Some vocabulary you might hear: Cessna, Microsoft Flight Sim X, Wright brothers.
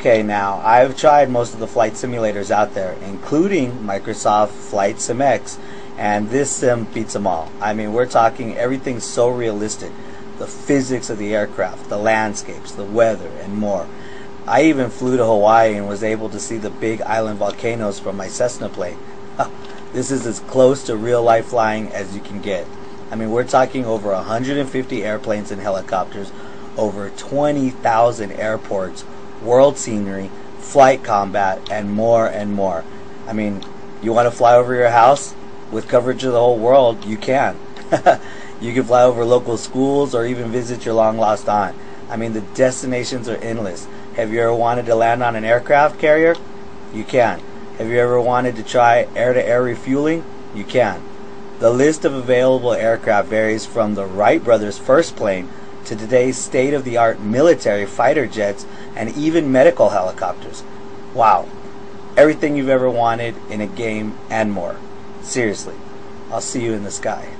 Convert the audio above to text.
Okay, now I've tried most of the flight simulators out there, including Microsoft Flight Sim X, and this sim beats them all. I mean, we're talking everything's so realistic. The physics of the aircraft, the landscapes, the weather, and more. I even flew to Hawaii and was able to see the big island volcanoes from my Cessna plane. This is as close to real life flying as you can get. I mean, we're talking over 150 airplanes and helicopters, over 20,000 airports, world scenery, flight combat, and more and more. I mean, you want to fly over your house? With coverage of the whole world, you can. You can fly over local schools or even visit your long lost aunt. I mean, the destinations are endless. Have you ever wanted to land on an aircraft carrier? You can. Have you ever wanted to try air-to-air refueling? You can. The list of available aircraft varies from the Wright brothers' first plane to today's state-of-the-art military fighter jets and even medical helicopters. Wow. Everything you've ever wanted in a game and more. Seriously. I'll see you in the sky.